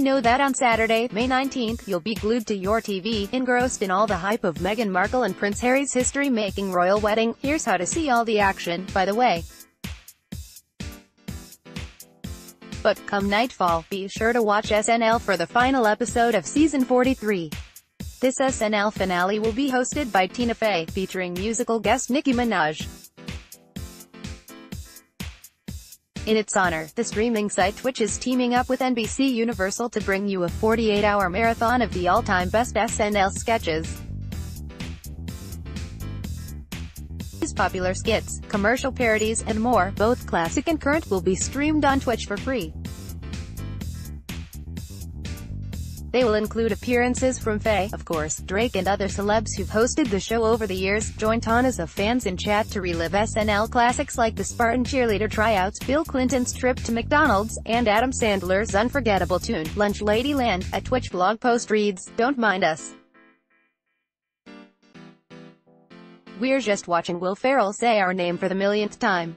We know that on Saturday, May 19th, you'll be glued to your TV, engrossed in all the hype of Meghan Markle and Prince Harry's history-making royal wedding. Here's how to see all the action, by the way. But, come nightfall, be sure to watch SNL for the final episode of Season 43. This SNL finale will be hosted by Tina Fey, featuring musical guest Nicki Minaj. In its honor, the streaming site Twitch is teaming up with NBC Universal to bring you a 48-hour marathon of the all-time best SNL sketches. His popular skits, commercial parodies, and more, both classic and current, will be streamed on Twitch for free. They will include appearances from Faye, of course, Drake and other celebs who've hosted the show over the years. Join tonnas of fans in chat to relive SNL classics like the Spartan cheerleader tryouts, Bill Clinton's trip to McDonald's, and Adam Sandler's unforgettable tune, Lunch Ladyland. A Twitch blog post reads, "Don't mind us. We're just watching Will Ferrell say our name for the millionth time."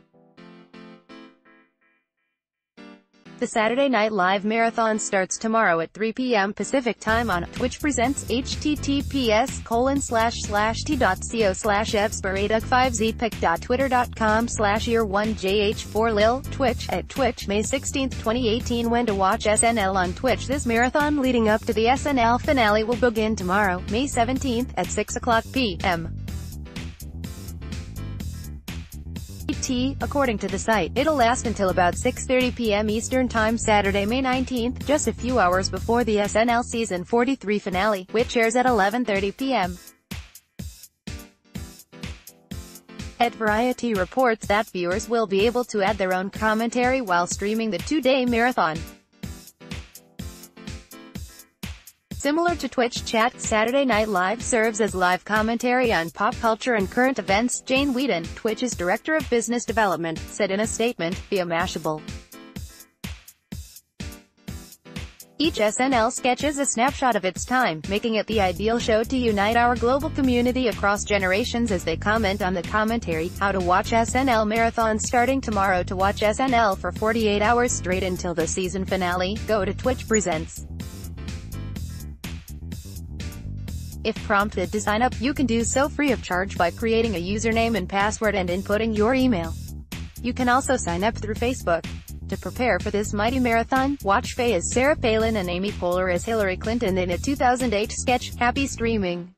The Saturday Night Live Marathon starts tomorrow at 3 p.m. Pacific Time on Twitch Presents, https://t.co/evsparadog5zpic.twitter.com/year1jh4lil, Twitch, at Twitch, May 16, 2018. When to watch SNL on Twitch. This marathon leading up to the SNL finale will begin tomorrow, May 17, at 6:00 p.m. According to the site, it'll last until about 6:30 p.m. Eastern Time Saturday, May 19th, just a few hours before the SNL Season 43 finale, which airs at 11:30 p.m. At Variety reports that viewers will be able to add their own commentary while streaming the two-day marathon. Similar to Twitch chat, Saturday Night Live serves as live commentary on pop culture and current events. Jane Whedon, Twitch's director of business development, said in a statement, via Mashable, "Each SNL sketch is a snapshot of its time, making it the ideal show to unite our global community across generations as they comment on the commentary." How to watch SNL marathon starting tomorrow. To watch SNL for 48 hours straight until the season finale, go to Twitch Presents. If prompted to sign up, you can do so free of charge by creating a username and password and inputting your email. You can also sign up through Facebook. To prepare for this mighty marathon, watch Faye as Sarah Palin and Amy Poehler as Hillary Clinton in a 2008 sketch. Happy streaming.